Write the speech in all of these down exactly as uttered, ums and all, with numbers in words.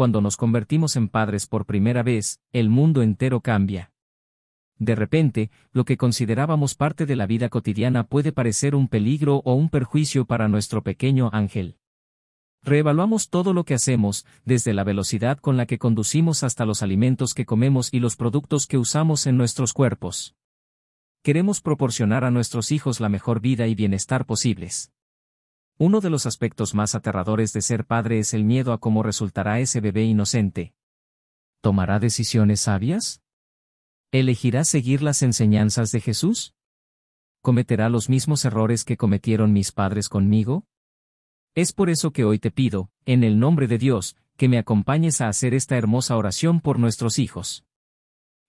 cuando nos convertimos en padres por primera vez, el mundo entero cambia. De repente, lo que considerábamos parte de la vida cotidiana puede parecer un peligro o un perjuicio para nuestro pequeño ángel. Reevaluamos todo lo que hacemos, desde la velocidad con la que conducimos hasta los alimentos que comemos y los productos que usamos en nuestros cuerpos. Queremos proporcionar a nuestros hijos la mejor vida y bienestar posibles. Uno de los aspectos más aterradores de ser padre es el miedo a cómo resultará ese bebé inocente. ¿Tomará decisiones sabias? ¿Elegirá seguir las enseñanzas de Jesús? ¿Cometerá los mismos errores que cometieron mis padres conmigo? Es por eso que hoy te pido, en el nombre de Dios, que me acompañes a hacer esta hermosa oración por nuestros hijos.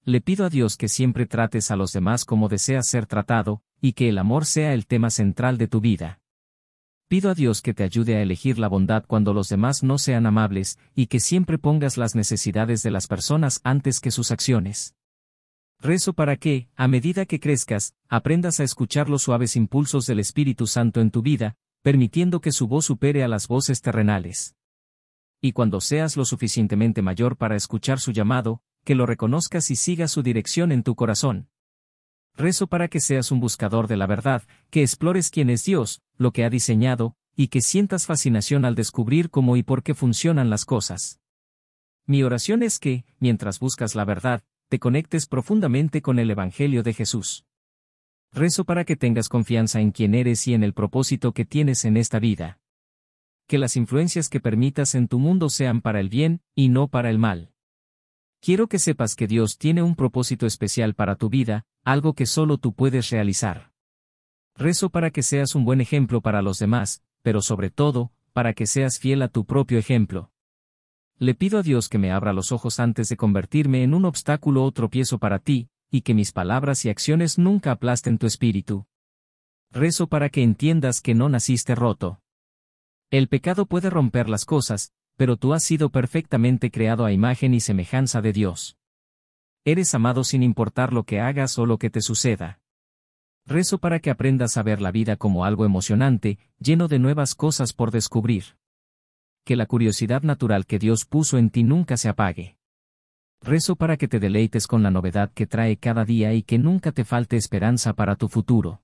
Le pido a Dios que siempre trates a los demás como deseas ser tratado, y que el amor sea el tema central de tu vida. Pido a Dios que te ayude a elegir la bondad cuando los demás no sean amables, y que siempre pongas las necesidades de las personas antes que sus acciones. Rezo para que, a medida que crezcas, aprendas a escuchar los suaves impulsos del Espíritu Santo en tu vida, permitiendo que su voz supere a las voces terrenales. Y cuando seas lo suficientemente mayor para escuchar su llamado, que lo reconozcas y sigas su dirección en tu corazón. Rezo para que seas un buscador de la verdad, que explores quién es Dios, lo que ha diseñado, y que sientas fascinación al descubrir cómo y por qué funcionan las cosas. Mi oración es que, mientras buscas la verdad, te conectes profundamente con el Evangelio de Jesús. Rezo para que tengas confianza en quién eres y en el propósito que tienes en esta vida. Que las influencias que permitas en tu mundo sean para el bien, y no para el mal. Quiero que sepas que Dios tiene un propósito especial para tu vida, algo que solo tú puedes realizar. Rezo para que seas un buen ejemplo para los demás, pero sobre todo, para que seas fiel a tu propio ejemplo. Le pido a Dios que me abra los ojos antes de convertirme en un obstáculo o tropiezo para ti, y que mis palabras y acciones nunca aplasten tu espíritu. Rezo para que entiendas que no naciste roto. El pecado puede romper las cosas, pero tú has sido perfectamente creado a imagen y semejanza de Dios. Eres amado sin importar lo que hagas o lo que te suceda. Rezo para que aprendas a ver la vida como algo emocionante, lleno de nuevas cosas por descubrir. Que la curiosidad natural que Dios puso en ti nunca se apague. Rezo para que te deleites con la novedad que trae cada día y que nunca te falte esperanza para tu futuro.